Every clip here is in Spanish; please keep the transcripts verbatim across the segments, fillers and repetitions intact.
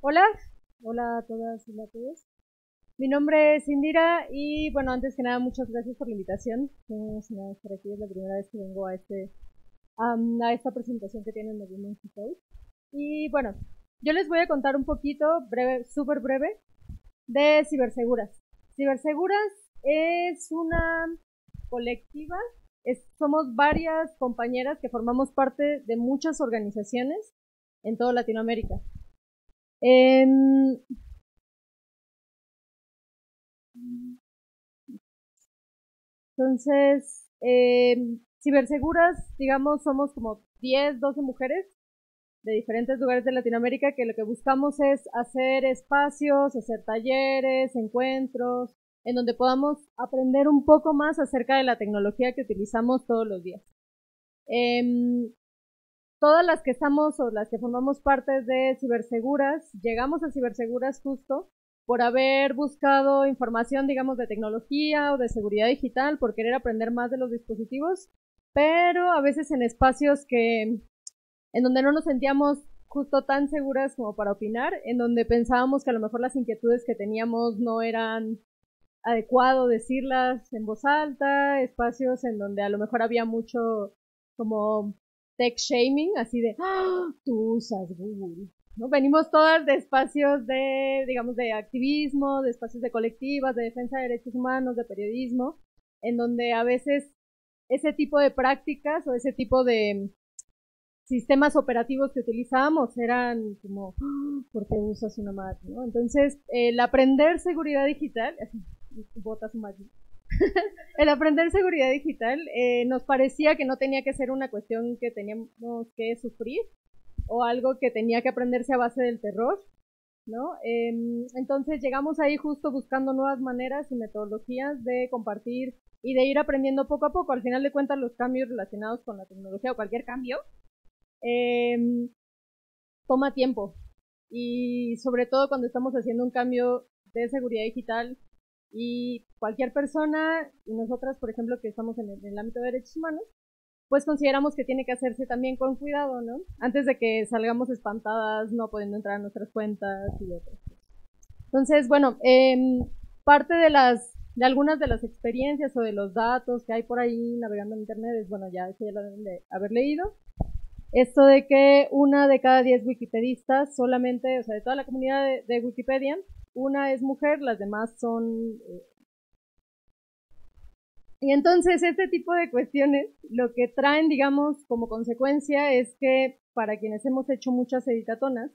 Hola, hola a todas y a todos. Mi nombre es Indira y bueno, antes que nada muchas gracias por la invitación. No, no, por aquí es la primera vez que vengo a, este, um, a esta presentación que tienen en Humanity Point. Y bueno, yo les voy a contar un poquito, breve, súper breve, de Ciberseguras. Ciberseguras es una colectiva, es, somos varias compañeras que formamos parte de muchas organizaciones en toda Latinoamérica. Eh, entonces, eh, Ciberseguras, digamos, somos como diez, doce mujeres de diferentes lugares de Latinoamérica que lo que buscamos es hacer espacios, hacer talleres, encuentros, en donde podamos aprender un poco más acerca de la tecnología que utilizamos todos los días. Eh, Todas las que estamos o las que formamos parte de Ciberseguras, llegamos a Ciberseguras justo por haber buscado información, digamos, de tecnología o de seguridad digital, por querer aprender más de los dispositivos, pero a veces en espacios que, en donde no nos sentíamos justo tan seguras como para opinar, en donde pensábamos que a lo mejor las inquietudes que teníamos no eran adecuado decirlas en voz alta, espacios en donde a lo mejor había mucho como tech shaming, así de, ¡ah! Tú usas Google, ¿no? Venimos todas de espacios de, digamos, de activismo, de espacios de colectivas, de defensa de derechos humanos, de periodismo, en donde a veces ese tipo de prácticas o ese tipo de sistemas operativos que utilizábamos eran como, ¡ah! ¿Por qué usas una Mac?, ¿no? Entonces, el aprender seguridad digital, así, botas un Mac, el aprender seguridad digital eh, nos parecía que no tenía que ser una cuestión que teníamos que sufrir o algo que tenía que aprenderse a base del terror, ¿no? Eh, entonces llegamos ahí justo buscando nuevas maneras y metodologías de compartir y de ir aprendiendo poco a poco. Al final de cuentas, los cambios relacionados con la tecnología o cualquier cambio eh, toma tiempo, y sobre todo cuando estamos haciendo un cambio de seguridad digital. Y cualquier persona, y nosotras, por ejemplo, que estamos en el, en el ámbito de derechos humanos, pues consideramos que tiene que hacerse también con cuidado, ¿no? Antes de que salgamos espantadas, no pudiendo entrar a nuestras cuentas y otras cosas. Entonces, bueno, eh, parte de las, de algunas de las experiencias o de los datos que hay por ahí navegando en internet es, bueno, ya, ya lo deben de haber leído, esto de que una de cada diez wikipedistas solamente, o sea, de toda la comunidad de, de Wikipedia, una es mujer, las demás son... Y entonces este tipo de cuestiones lo que traen, digamos, como consecuencia es que para quienes hemos hecho muchas editatonas,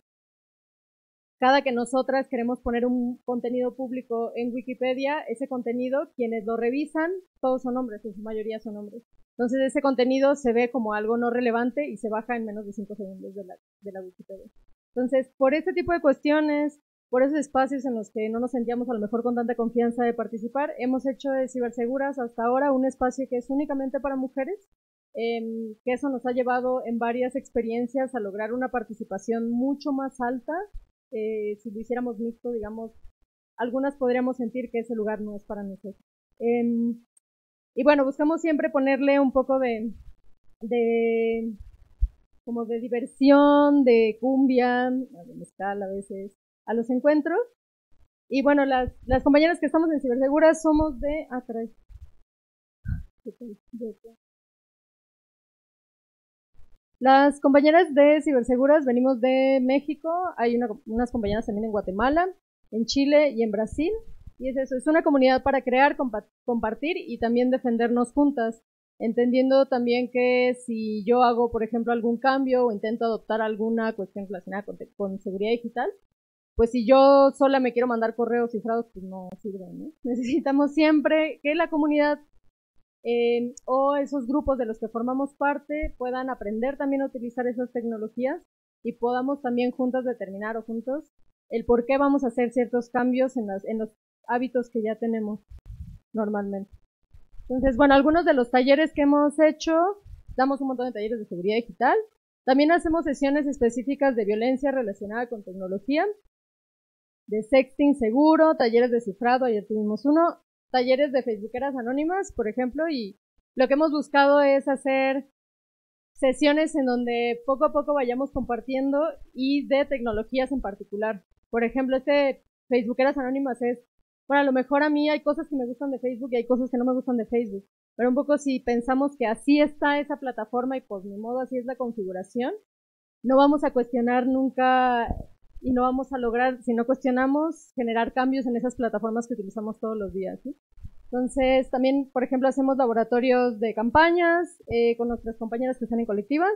cada que nosotras queremos poner un contenido público en Wikipedia, ese contenido, quienes lo revisan, todos son hombres, en su mayoría son hombres. Entonces ese contenido se ve como algo no relevante y se baja en menos de cinco segundos de la, de la Wikipedia. Entonces, por este tipo de cuestiones, por esos espacios en los que no nos sentíamos a lo mejor con tanta confianza de participar, hemos hecho de Ciberseguras hasta ahora un espacio que es únicamente para mujeres, eh, que eso nos ha llevado en varias experiencias a lograr una participación mucho más alta. Eh, si lo hiciéramos mixto, digamos, algunas podríamos sentir que ese lugar no es para nosotros. Eh, y bueno, buscamos siempre ponerle un poco de... de como de diversión, de cumbia, de mezcal a veces, a los encuentros. Y bueno, las, las compañeras que estamos en Ciberseguras somos de ATRAE. Las compañeras de Ciberseguras venimos de México, hay una, unas compañeras también en Guatemala, en Chile y en Brasil, y es eso, es una comunidad para crear, compa compartir y también defendernos juntas, entendiendo también que si yo hago, por ejemplo, algún cambio o intento adoptar alguna cuestión relacionada con, con seguridad digital, pues si yo sola me quiero mandar correos cifrados, pues no sirve, ¿no? Necesitamos siempre que la comunidad eh, o esos grupos de los que formamos parte puedan aprender también a utilizar esas tecnologías y podamos también juntas determinar o juntos el por qué vamos a hacer ciertos cambios en, las, en los hábitos que ya tenemos normalmente. Entonces, bueno, algunos de los talleres que hemos hecho, damos un montón de talleres de seguridad digital, también hacemos sesiones específicas de violencia relacionada con tecnología, de sexting seguro, talleres de cifrado, ayer tuvimos uno, talleres de facebookeras anónimas, por ejemplo, y lo que hemos buscado es hacer sesiones en donde poco a poco vayamos compartiendo y de tecnologías en particular. Por ejemplo, este Facebookeras Anónimas es, bueno, a lo mejor a mí hay cosas que me gustan de Facebook y hay cosas que no me gustan de Facebook, pero un poco si pensamos que así está esa plataforma y pues de modo así es la configuración, no vamos a cuestionar nunca y no vamos a lograr, si no cuestionamos, generar cambios en esas plataformas que utilizamos todos los días, ¿sí? Entonces, también, por ejemplo, hacemos laboratorios de campañas eh, con nuestras compañeras que están en colectivas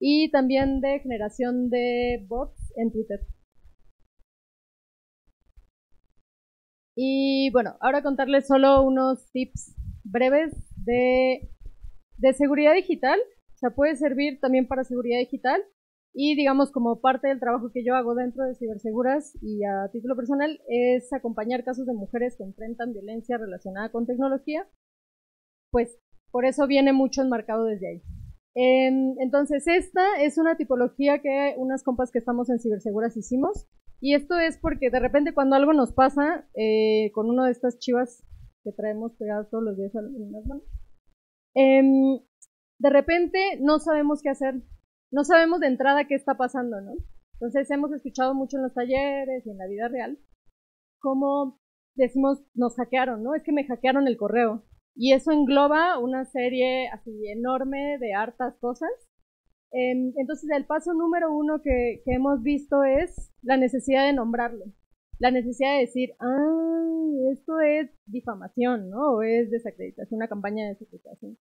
y también de generación de bots en Twitter. Y bueno, ahora contarles solo unos tips breves de, de seguridad digital. O sea, puede servir también para seguridad digital. Y digamos, como parte del trabajo que yo hago dentro de Ciberseguras y a título personal, es acompañar casos de mujeres que enfrentan violencia relacionada con tecnología. Pues por eso viene mucho enmarcado desde ahí. Entonces, esta es una tipología que unas compas que estamos en Ciberseguras hicimos. Y esto es porque de repente cuando algo nos pasa, eh, con una de estas chivas que traemos pegadas todos los días en las manos, eh, de repente no sabemos qué hacer. No sabemos de entrada qué está pasando, ¿no? Entonces hemos escuchado mucho en los talleres y en la vida real cómo decimos, nos hackearon, ¿no? Es que me hackearon el correo. Y eso engloba una serie así enorme de hartas cosas. Entonces el paso número uno que, que hemos visto es la necesidad de nombrarlo. La necesidad de decir, ah, esto es difamación, ¿no? O es desacreditación, una campaña de desacreditación.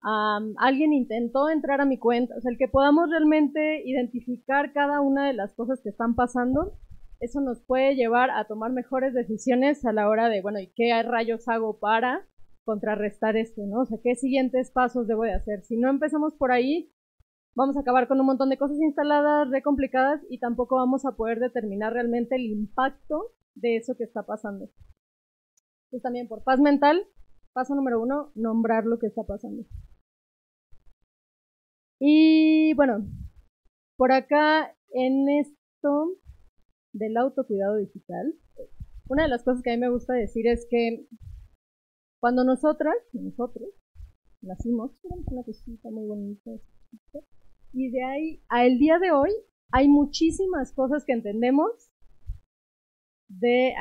Um, alguien intentó entrar a mi cuenta. O sea, el que podamos realmente identificar cada una de las cosas que están pasando, eso nos puede llevar a tomar mejores decisiones a la hora de, bueno, ¿y qué rayos hago para contrarrestar esto, ¿no? O sea, ¿qué siguientes pasos debo de hacer? Si no empezamos por ahí, vamos a acabar con un montón de cosas instaladas, re complicadas, y tampoco vamos a poder determinar realmente el impacto de eso que está pasando. Entonces también por paz mental, paso número uno, nombrar lo que está pasando. Y bueno, por acá en esto del autocuidado digital, una de las cosas que a mí me gusta decir es que cuando nosotras, nosotros, nacimos, una cosita muy bonita, y de ahí al día de hoy hay muchísimas cosas que entendemos de,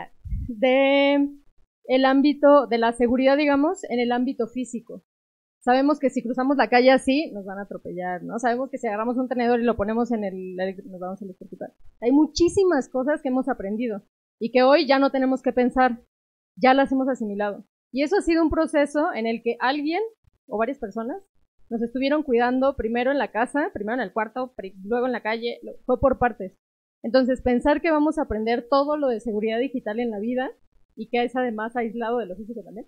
de el ámbito de la seguridad, digamos, en el ámbito físico. Sabemos que si cruzamos la calle así, nos van a atropellar, ¿no? Sabemos que si agarramos un tenedor y lo ponemos en el... nos vamos a electrocutar. Hay muchísimas cosas que hemos aprendido y que hoy ya no tenemos que pensar, ya las hemos asimilado. Y eso ha sido un proceso en el que alguien o varias personas nos estuvieron cuidando primero en la casa, primero en el cuarto, luego en la calle, fue por partes. Entonces, pensar que vamos a aprender todo lo de seguridad digital en la vida y que es además aislado de lo físico también,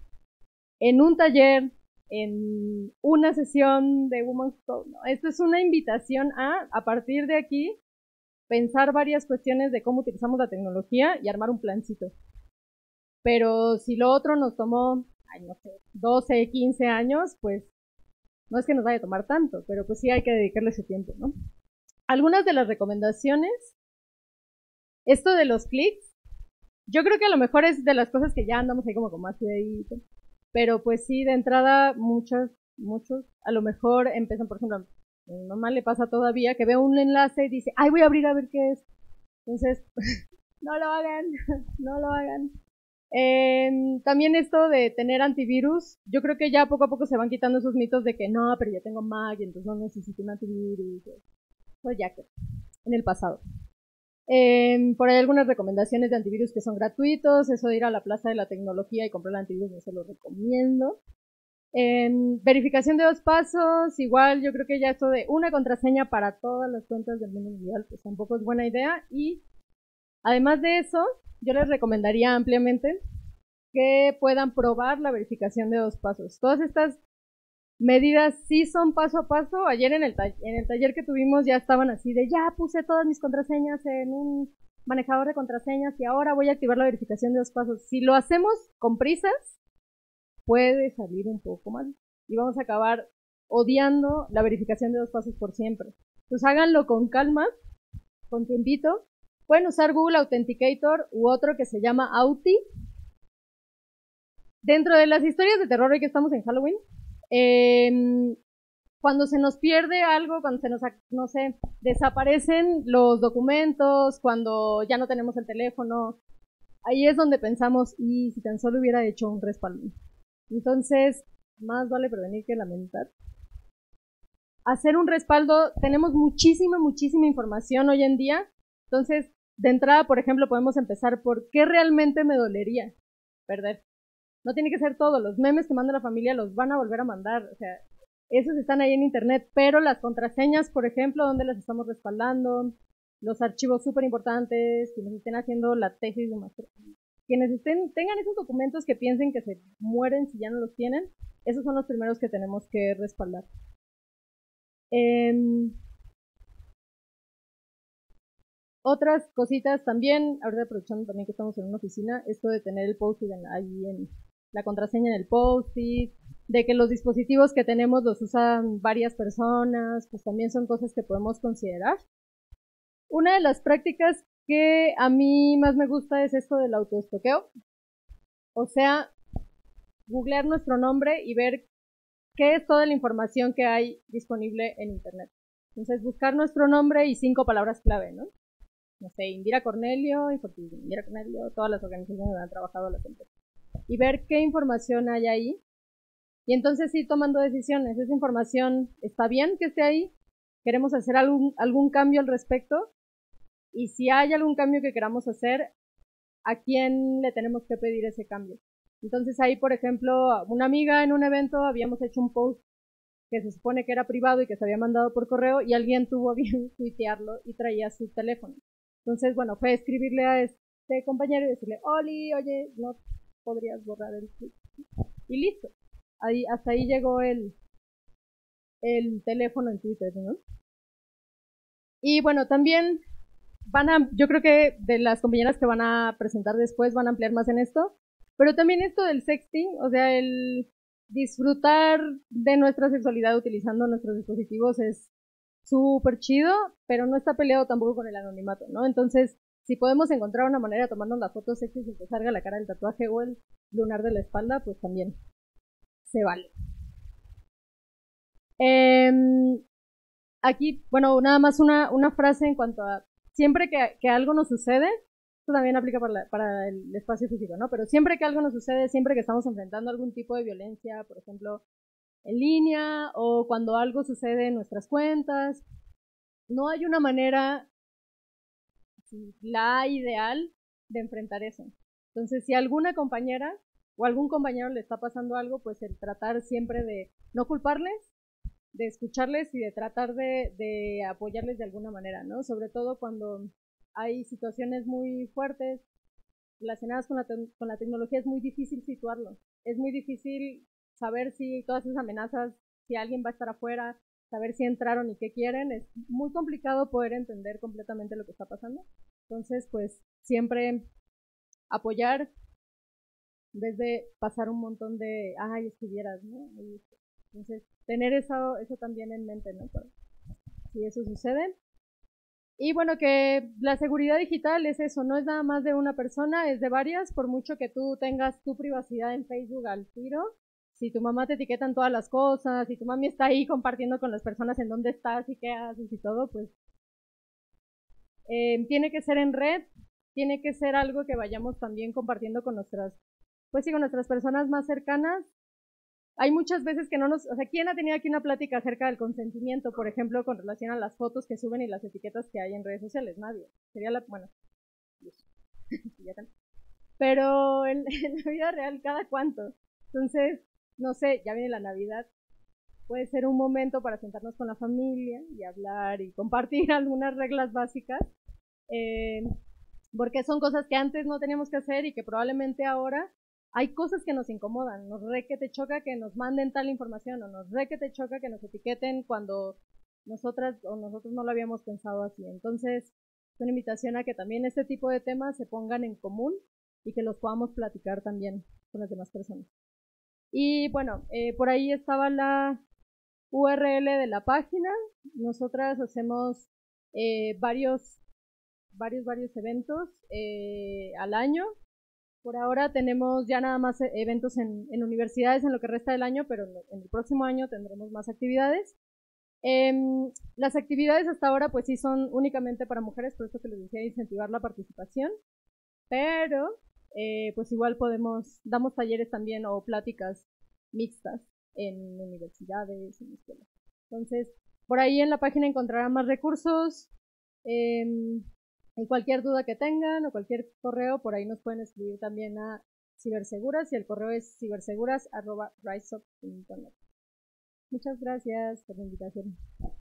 en un taller, en una sesión de Women's Talk. No, esto es una invitación a, a partir de aquí, pensar varias cuestiones de cómo utilizamos la tecnología y armar un plancito. Pero si lo otro nos tomó, ay, no sé, doce, quince años, pues no es que nos vaya a tomar tanto, pero pues sí hay que dedicarle su tiempo, ¿no? Algunas de las recomendaciones, esto de los clics, yo creo que a lo mejor es de las cosas que ya andamos ahí como con más cuidadito. Pero pues sí, de entrada, muchas, muchos, a lo mejor empiezan, por ejemplo, a mi mamá le pasa todavía que ve un enlace y dice, ay, voy a abrir a ver qué es. Entonces, no lo hagan, no lo hagan. Eh, también esto de tener antivirus, yo creo que ya poco a poco se van quitando esos mitos de que no, pero yo tengo Mac y entonces no necesito un antivirus. Pues ya que, en el pasado. Eh, por ahí algunas recomendaciones de antivirus que son gratuitos, eso de ir a la plaza de la tecnología y comprar el antivirus no se lo recomiendo. Eh, verificación de dos pasos, igual yo creo que ya esto de una contraseña para todas las cuentas del mundo mundial, pues tampoco es buena idea. Y además de eso, yo les recomendaría ampliamente que puedan probar la verificación de dos pasos. Todas estas medidas sí son paso a paso. Ayer en el, en el taller que tuvimos ya estaban así de ya puse todas mis contraseñas en un manejador de contraseñas y ahora voy a activar la verificación de dos pasos. Si lo hacemos con prisas, puede salir un poco mal y vamos a acabar odiando la verificación de dos pasos por siempre. Pues háganlo con calma, con tiempito. Pueden usar Google Authenticator u otro que se llama Authy. Dentro de las historias de terror hoy que estamos en Halloween, Eh, cuando se nos pierde algo, cuando se nos, no sé, desaparecen los documentos, cuando ya no tenemos el teléfono, ahí es donde pensamos, y si tan solo hubiera hecho un respaldo. Entonces, más vale prevenir que lamentar. Hacer un respaldo, tenemos muchísima, muchísima información hoy en día, entonces, de entrada, por ejemplo, podemos empezar por qué realmente me dolería perder. No tiene que ser todo, los memes que manda la familia los van a volver a mandar, o sea, esos están ahí en internet, pero las contraseñas, por ejemplo, ¿dónde las estamos respaldando? Los archivos súper importantes, quienes estén haciendo la tesis de maestría, quienes estén, tengan esos documentos que piensen que se mueren si ya no los tienen, esos son los primeros que tenemos que respaldar. Eh, otras cositas también, ahorita aprovechando también que estamos en una oficina, esto de tener el post-it ahí, en la contraseña en el post-it, de que los dispositivos que tenemos los usan varias personas, pues también son cosas que podemos considerar. Una de las prácticas que a mí más me gusta es esto del autoestoqueo, o sea, googlear nuestro nombre y ver qué es toda la información que hay disponible en internet. Entonces, buscar nuestro nombre y cinco palabras clave, ¿no? No sé, Indira Cornelio, Indira Cornelio, todas las organizaciones donde han trabajado las empresas. Y ver qué información hay ahí. Y entonces ir tomando decisiones. Esa información está bien que esté ahí. Queremos hacer algún, algún cambio al respecto. Y si hay algún cambio que queramos hacer, ¿a quién le tenemos que pedir ese cambio? Entonces ahí, por ejemplo, una amiga en un evento habíamos hecho un post que se supone que era privado y que se había mandado por correo y alguien tuvo a bien tuitearlo y traía su teléfono. Entonces, bueno, fue escribirle a este compañero y decirle, Oli, oye, no podrías borrar el tweet. Y listo. Ahí, hasta ahí llegó el, el teléfono en Twitter, ¿no? Y bueno, también van a, yo creo que de las compañeras que van a presentar después van a ampliar más en esto, pero también esto del sexting, o sea, el disfrutar de nuestra sexualidad utilizando nuestros dispositivos es súper chido, pero no está peleado tampoco con el anonimato, ¿no? Entonces, si podemos encontrar una manera de tomarnos las fotos sexy sin que salga la cara del tatuaje o el lunar de la espalda, pues también se vale. Eh, aquí, bueno, nada más una, una frase en cuanto a, siempre que, que algo nos sucede, esto también aplica para, la, para el espacio físico, ¿no? Pero siempre que algo nos sucede, siempre que estamos enfrentando algún tipo de violencia, por ejemplo, en línea, o cuando algo sucede en nuestras cuentas, no hay una manera, la ideal, de enfrentar eso. Entonces, si alguna compañera o algún compañero le está pasando algo, pues el tratar siempre de no culparles, de escucharles y de tratar de, de apoyarles de alguna manera, ¿no? Sobre todo cuando hay situaciones muy fuertes relacionadas con la, con la tecnología, es muy difícil situarlo, es muy difícil saber si todas esas amenazas, si alguien va a estar afuera, saber si entraron y qué quieren, es muy complicado poder entender completamente lo que está pasando. Entonces, pues, siempre apoyar, en vez de pasar un montón de, ay, estuvieras, ¿no? Entonces, tener eso, eso también en mente, ¿no? Pero, si eso sucede. Y bueno, que la seguridad digital es eso, no es nada más de una persona, es de varias, por mucho que tú tengas tu privacidad en Facebook al tiro, si tu mamá te etiqueta en todas las cosas, si tu mami está ahí compartiendo con las personas en dónde estás y qué haces y todo, pues eh, tiene que ser en red, tiene que ser algo que vayamos también compartiendo con nuestras, pues sí, con nuestras personas más cercanas. Hay muchas veces que no nos, o sea, ¿quién ha tenido aquí una plática acerca del consentimiento, por ejemplo, con relación a las fotos que suben y las etiquetas que hay en redes sociales? Nadie. Sería la, bueno, pero en, en la vida real, ¿cada cuánto? Entonces, no sé, ya viene la Navidad, puede ser un momento para sentarnos con la familia y hablar y compartir algunas reglas básicas, eh, porque son cosas que antes no teníamos que hacer y que probablemente ahora hay cosas que nos incomodan, nos re que te choca que nos manden tal información o nos re que te choca que nos etiqueten cuando nosotras o nosotros no lo habíamos pensado así. Entonces, es una invitación a que también este tipo de temas se pongan en común y que los podamos platicar también con las demás personas. Y bueno, eh, por ahí estaba la U R L de la página. Nosotras hacemos eh, varios, varios, varios eventos eh, al año. Por ahora tenemos ya nada más eventos en, en universidades en lo que resta del año, pero en el próximo año tendremos más actividades. Eh, las actividades hasta ahora pues sí son únicamente para mujeres, por eso que les decía incentivar la participación, pero eh, pues igual podemos, damos talleres también o pláticas mixtas en universidades, en escuelas. Entonces, por ahí en la página encontrarán más recursos. Eh, en cualquier duda que tengan o cualquier correo, por ahí nos pueden escribir también a Ciberseguras, y el correo es ciberseguras arroba riseup punto net. Muchas gracias por la invitación.